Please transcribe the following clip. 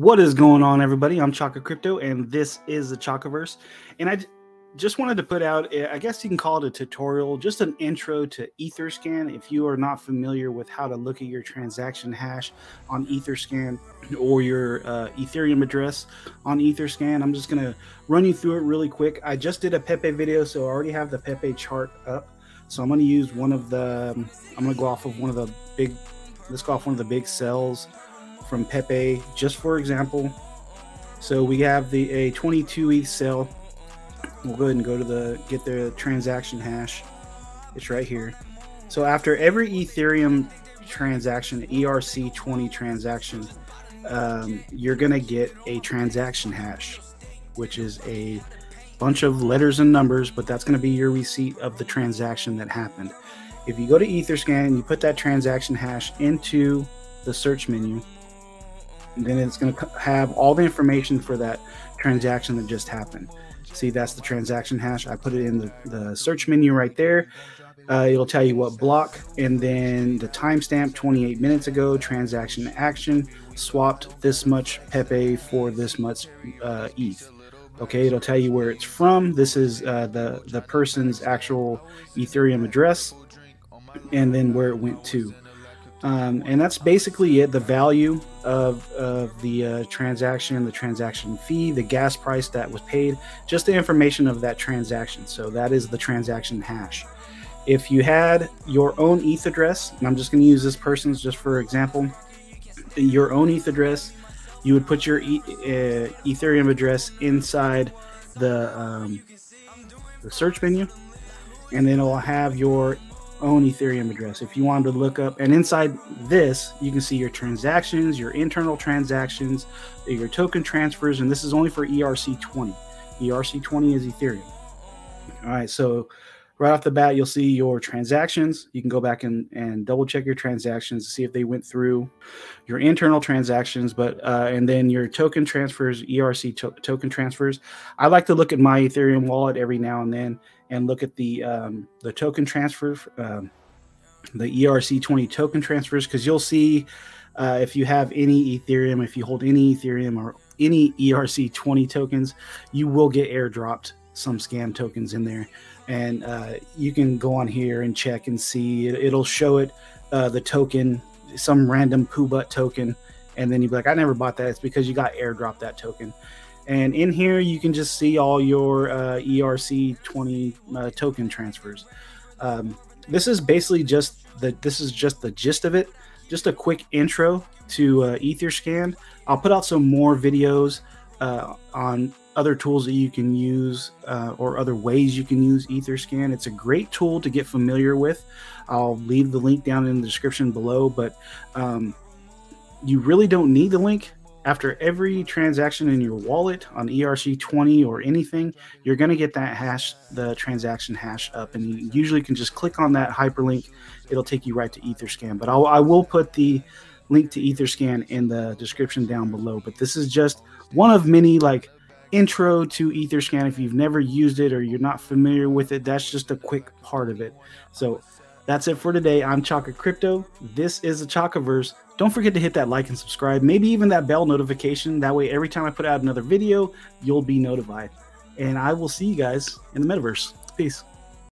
What is going on, everybody? I'm Chaka Crypto, and this is the Chakaverse. And I just wanted to put out, I guess you can call it a tutorial, just an intro to Etherscan. If you are not familiar with how to look at your transaction hash on Etherscan or your Ethereum address on Etherscan, I'm just going to run you through it really quick. I just did a Pepe video, so I already have the Pepe chart up. So I'm going to use one of the, let's go off one of the big cells from Pepe, just for example. So we have a 22 ETH sale. We'll go ahead and go to get the transaction hash. It's right here. So after every Ethereum transaction, ERC20 transaction, you're gonna get a transaction hash, which is a bunch of letters and numbers, but that's gonna be your receipt of the transaction that happened. If you go to Etherscan and you put that transaction hash into the search menu, and then it's going to have all the information for that transaction that just happened. See, that's the transaction hash. I put it in the search menu right there. It'll tell you what block, and then the timestamp, 28 minutes ago, transaction action, swapped this much Pepe for this much ETH. Okay, it'll tell you where it's from. This is the person's actual Ethereum address, and then where it went to. And that's basically it, the value of the transaction, the transaction fee, the gas price that was paid, just the information of that transaction. So that is the transaction hash. If you had your own ETH address, and I'm just going to use this person's just for example, your own ETH address, you would put your Ethereum address inside the search menu, and then it'll have your own Ethereum address. If you wanted to look up, and inside this you can see your transactions, your internal transactions, your token transfers, and this is only for ERC20. ERC20 is Ethereum. All right, so right off the bat you'll see your transactions. You can go back and double check your transactions to see if they went through your internal transactions, but and then your token transfers, ERC token transfers. I like to look at my Ethereum wallet every now and then and look at the token transfer, the ERC20 token transfers, because you'll see if you have any Ethereum, if you hold any Ethereum or any ERC20 tokens, you will get airdropped some scam tokens in there. And you can go on here and check and see. It'll show it, the token, some random Poobut token. And then you'll be like, I never bought that. It's because you got airdropped that token. And in here, you can just see all your ERC20 token transfers. This is basically just the gist of it. Just a quick intro to Etherscan. I'll put out some more videos on other tools that you can use or other ways you can use Etherscan. It's a great tool to get familiar with. I'll leave the link down in the description below, but you really don't need the link. After every transaction in your wallet on ERC20 or anything, you're going to get that hash, the transaction hash up, and you usually can just click on that hyperlink. It'll take you right to Etherscan, but I will put the link to Etherscan in the description down below. But this is just one of many, like, intro to Etherscan. If you've never used it or you're not familiar with it, that's just a quick part of it. So that's it for today. I'm Chaka Crypto. This is the Chakaverse. Don't forget to hit that like and subscribe, maybe even that bell notification. That way, every time I put out another video, you'll be notified. And I will see you guys in the metaverse. Peace.